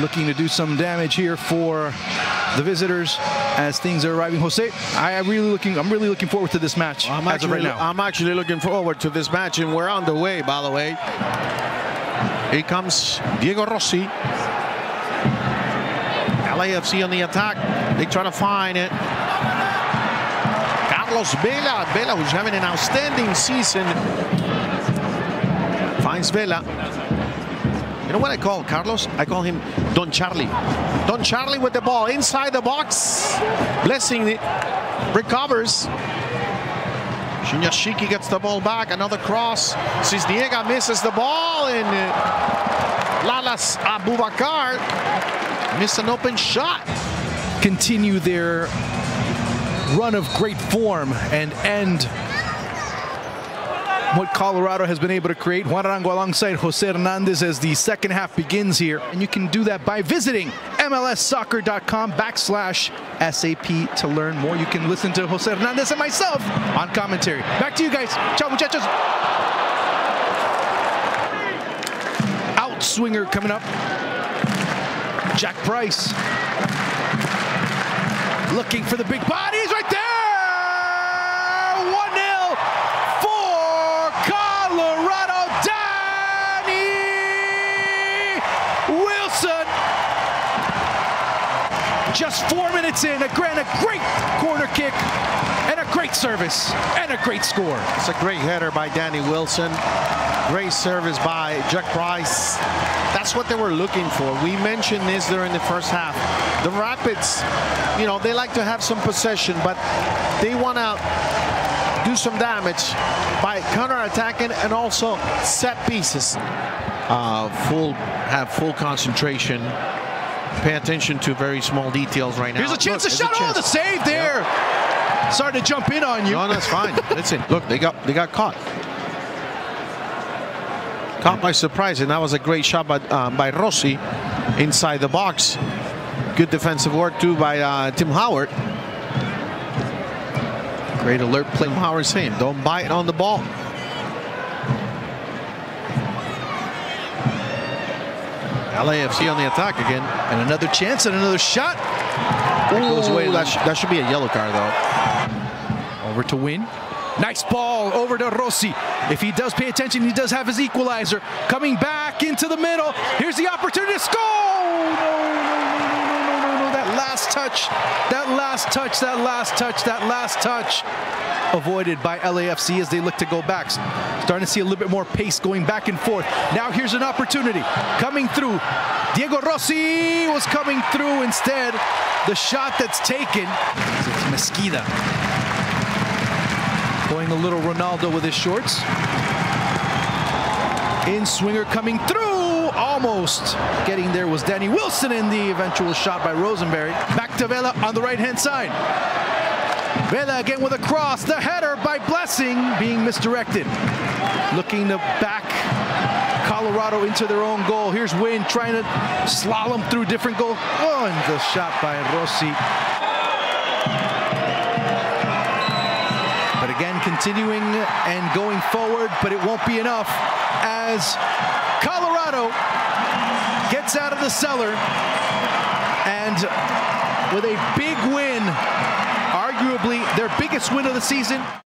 looking to do some damage here for the visitors as things are arriving. Jose, I'm really looking forward to this match as of right now. I'm actually looking forward to this match, and we're on the way, by the way. Here comes Diego Rossi. LAFC on the attack. They try to find it. Carlos Vela. Vela, who's having an outstanding season, finds Vela. You know what I call Carlos? I call him Don Charlie. Don Charlie with the ball inside the box. Blessing recovers. Shinyashiki gets the ball back. Another cross. Sisniega misses the ball, and Lalas Abubakar missed an open shot. Continue their run of great form and end what Colorado has been able to create. Juan Arango alongside Jose Hernandez as the second half begins here. And you can do that by visiting mlssoccer.com/SAP to learn more. You can listen to Jose Hernandez and myself on commentary. Back to you guys. Ciao, muchachos. Outswinger coming up. Jack Price looking for the big body. He's right there! 1-0 for Colorado. Danny Wilson, just 4 minutes in, a great corner kick and a great service and a great score. It's a great header by Danny Wilson. Great service by Jack Price. That's what they were looking for. We mentioned this during the first half. The Rapids, you know, they like to have some possession, but they want to do some damage by counter-attacking and also set pieces. Have full concentration. Pay attention to very small details right now. Here's a chance to shut off the save there. Yep. Sorry to jump in on you. No, that's fine. Listen, look, they got caught. Caught by surprise, and that was a great shot by Rossi inside the box. Good defensive work too by Tim Howard. Great alert play. Tim Howard saying, "Don't bite on the ball." LAFC on the attack again, and another chance and another shot. Ooh, that should be a yellow card though. Over to Wynn. Nice ball over to Rossi. If he does pay attention, he does have his equalizer. Coming back into the middle. Here's the opportunity to score! No. That last touch. Avoided by LAFC as they look to go back. Starting to see a little bit more pace going back and forth. Now here's an opportunity. Coming through. Diego Rossi was coming through instead. The shot that's taken. It's Mesquita. Going a little Ronaldo with his shorts. In swinger coming through, almost getting there was Danny Wilson in the eventual shot by Rosenberry. Back to Vela on the right-hand side. Vela again with a cross, the header by Blessing being misdirected. Looking to back Colorado into their own goal. Here's Wynn trying to slalom through different goals. Oh, and the shot by Rossi. Again, continuing and going forward, but it won't be enough as Colorado gets out of the cellar and with a big win, arguably their biggest win of the season.